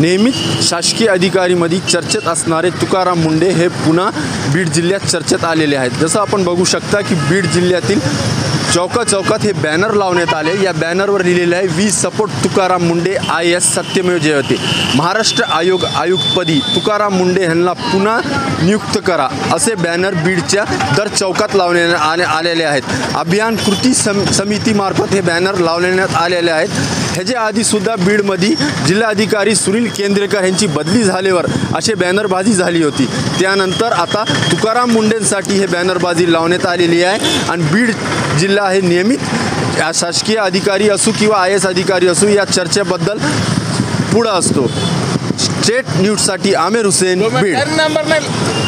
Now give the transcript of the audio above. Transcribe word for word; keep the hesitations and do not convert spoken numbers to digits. नेहमीच शासकीय अधिकारीमध्ये चर्चेत असणारे तुकाराम मुंडे हे पुन्हा बीड जिल्ह्यात चर्चेत आलेले आहेत। जसं आपण बघू शकता की बीड जिल्ह्यातील चौका चौकात हे बॅनर लावण्यात आले। या बॅनरवर लिहिलेले आहे we support Tukaram Munde I S सत्यमेव जयते। महाराष्ट्र आयोग आयुक्तपदी तुकाराम मुंडे यांना पुन्हा नियुक्त करा असे बॅनर बीडच्या दर चौकात लावण्यात आलेले आहेत। अभियान कृती समितीमार्फत हे बॅनर लावण्यात आलेले आहेत। ह्याच्या आधीसुद्धा बीडमध्ये जिल्हाधिकारी सुनील केंद्रेकर यांची बदली झाल्यावर असे बॅनरबाजी झाली होती। त्यानंतर आता तुकाराम मुंडेंसाठी हे बॅनरबाजी लावण्यात आलेली आहे आणि बीड जिल्हा हे नियमित शासकीय अधिकारी असू किंवा आय एस अधिकारी असू या चर्चेबद्दल पुढे असतो। स्टेट न्यूजसाठी आमर हुसैन बीड।